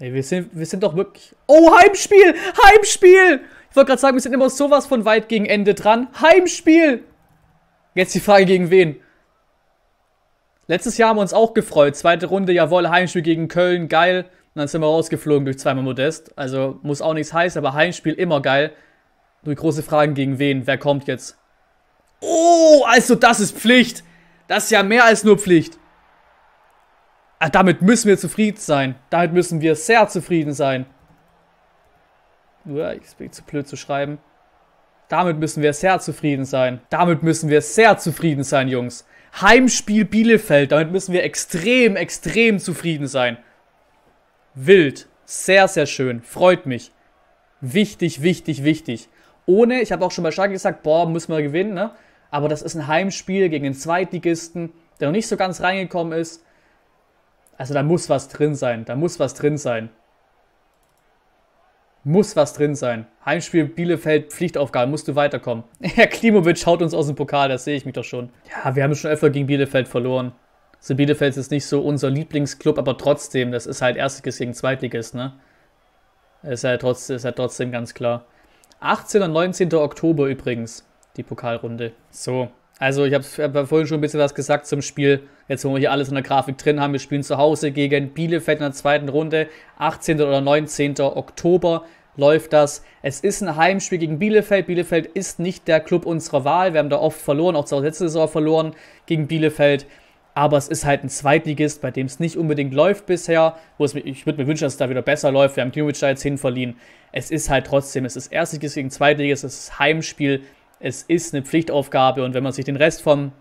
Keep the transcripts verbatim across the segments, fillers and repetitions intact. Ey, wir sind, wir sind doch wirklich... Oh, Heimspiel! Heimspiel! Ich wollte gerade sagen, wir sind immer sowas von weit gegen Ende dran. Heimspiel! Jetzt die Frage, gegen wen? Letztes Jahr haben wir uns auch gefreut. Zweite Runde, jawohl, Heimspiel gegen Köln, geil. Und dann sind wir rausgeflogen durch zweimal Modest. Also muss auch nichts heißen, aber Heimspiel immer geil. Nur die große Frage, gegen wen? Wer kommt jetzt? Oh, also das ist Pflicht. Das ist ja mehr als nur Pflicht. Ah, damit müssen wir zufrieden sein. Damit müssen wir sehr zufrieden sein. Uah, ich bin zu blöd zu schreiben. Damit müssen wir sehr zufrieden sein. Damit müssen wir sehr zufrieden sein, Jungs. Heimspiel Bielefeld. Damit müssen wir extrem, extrem zufrieden sein. Wild. Sehr, sehr schön. Freut mich. Wichtig, wichtig, wichtig. Ohne, ich habe auch schon mal stark gesagt, boah, müssen wir gewinnen, ne? Aber das ist ein Heimspiel gegen den Zweitligisten, der noch nicht so ganz reingekommen ist. Also da muss was drin sein. Da muss was drin sein. Muss was drin sein. Heimspiel Bielefeld, Pflichtaufgabe, musst du weiterkommen. Ja, Klimowitsch haut uns aus dem Pokal, das sehe ich mich doch schon. Ja, wir haben schon öfter gegen Bielefeld verloren. Also Bielefeld ist nicht so unser Lieblingsclub, aber trotzdem, das ist halt Erstligist gegen Zweitligist, ne? Ist ja trotzdem, ist ja trotzdem ganz klar. achtzehnten und neunzehnten Oktober übrigens, die Pokalrunde. So, also ich habe hab vorhin schon ein bisschen was gesagt zum Spiel. Jetzt, wo wir hier alles in der Grafik drin haben, wir spielen zu Hause gegen Bielefeld in der zweiten Runde. achtzehnten oder neunzehnten Oktober läuft das. Es ist ein Heimspiel gegen Bielefeld. Bielefeld ist nicht der Club unserer Wahl. Wir haben da oft verloren, auch zur letzten Saison verloren gegen Bielefeld. Aber es ist halt ein Zweitligist, bei dem es nicht unbedingt läuft bisher. Wo es, ich würde mir wünschen, dass es da wieder besser läuft. Wir haben Klinovic da jetzt hin verliehen. Es ist halt trotzdem, es ist Erstligist gegen Zweitligist, es ist Heimspiel. Es ist eine Pflichtaufgabe und wenn man sich den Rest von,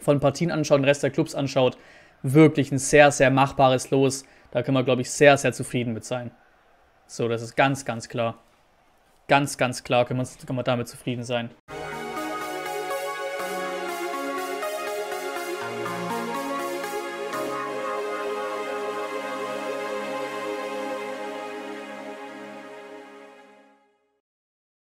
von Partien anschaut, den Rest der Clubs anschaut, wirklich ein sehr, sehr machbares Los. Da können wir, glaube ich, sehr, sehr zufrieden mit sein. So, das ist ganz, ganz klar. Ganz, ganz klar können wir, können wir damit zufrieden sein.